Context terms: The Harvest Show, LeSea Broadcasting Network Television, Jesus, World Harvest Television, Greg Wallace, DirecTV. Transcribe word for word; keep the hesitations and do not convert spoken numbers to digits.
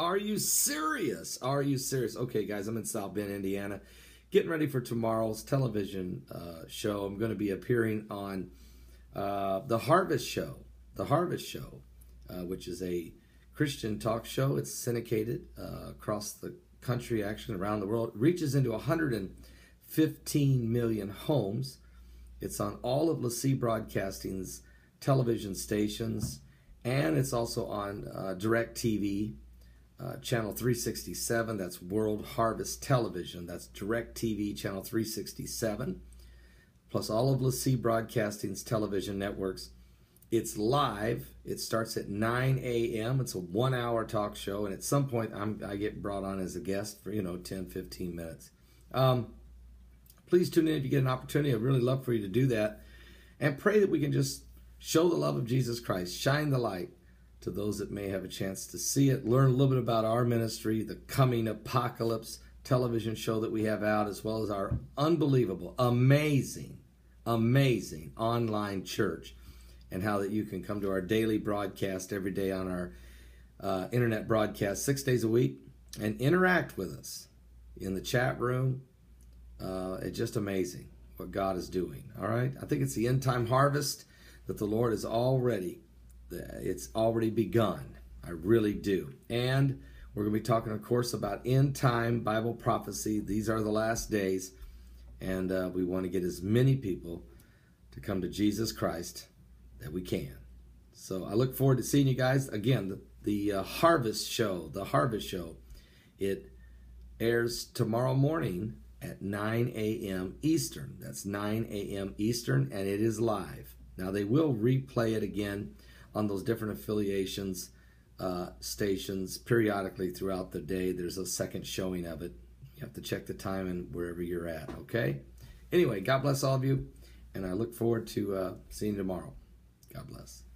Are you serious? Are you serious? Okay, guys, I'm in South Bend, Indiana, getting ready for tomorrow's television uh, show. I'm going to be appearing on uh, The Harvest Show, The Harvest Show, uh, which is a Christian talk show. It's syndicated uh, across the country, actually around the world. It reaches into one hundred fifteen million homes. It's on all of LeSea Broadcasting's television stations, and it's also on uh, DirecTV. Uh, channel three sixty-seven, that's World Harvest Television. That's DirecTV channel three sixty-seven, plus all of LeSea Broadcasting's television networks. It's live. It starts at nine a m It's a one-hour talk show, and at some point, I'm, I get brought on as a guest for, you know, ten, fifteen minutes. Um, please tune in if you get an opportunity. I'd really love for you to do that, and pray that we can just show the love of Jesus Christ, shine the light to those that may have a chance to see it. Learn a little bit about our ministry, the Coming Apocalypse television show that we have out, as well as our unbelievable, amazing, amazing online church, and how that you can come to our daily broadcast every day on our uh, internet broadcast six days a week and interact with us in the chat room. Uh, it's just amazing what God is doing, all right? I think it's the end-time harvest that the Lord is already It's already begun. I really do. And we're going to be talking, of course, about end-time Bible prophecy. These are the last days, and uh, we want to get as many people to come to Jesus Christ that we can. So I look forward to seeing you guys. Again, the, the uh, Harvest Show, the Harvest Show, it airs tomorrow morning at nine a m Eastern. That's nine a m Eastern, and it is live. Now, they will replay it again on those different affiliations, uh, stations, periodically throughout the day. There's a second showing of it. You have to check the time and wherever you're at, okay? Anyway, God bless all of you, and I look forward to uh, seeing you tomorrow. God bless.